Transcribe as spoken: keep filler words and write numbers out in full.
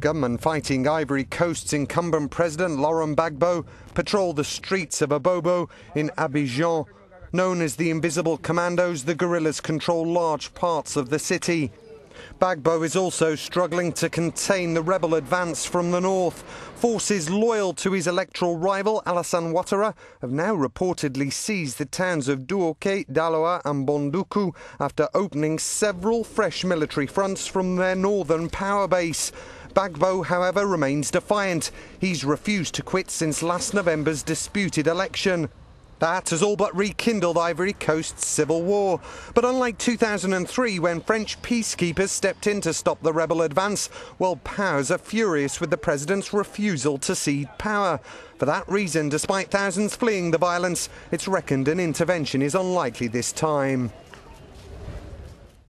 Gunmen fighting Ivory Coast's incumbent president, Laurent Gbagbo, patrol the streets of Abobo in Abidjan. Known as the Invisible Commandos, the guerrillas control large parts of the city. Gbagbo is also struggling to contain the rebel advance from the north. Forces loyal to his electoral rival, Alassane Ouattara, have now reportedly seized the towns of Duekoue, Daloa and Bondoukou after opening several fresh military fronts from their northern power base. Gbagbo, however, remains defiant. He's refused to quit since last November's disputed election. That has all but rekindled Ivory Coast's civil war. But unlike two thousand three, when French peacekeepers stepped in to stop the rebel advance, world powers are furious with the president's refusal to cede power. For that reason, despite thousands fleeing the violence, it's reckoned an intervention is unlikely this time.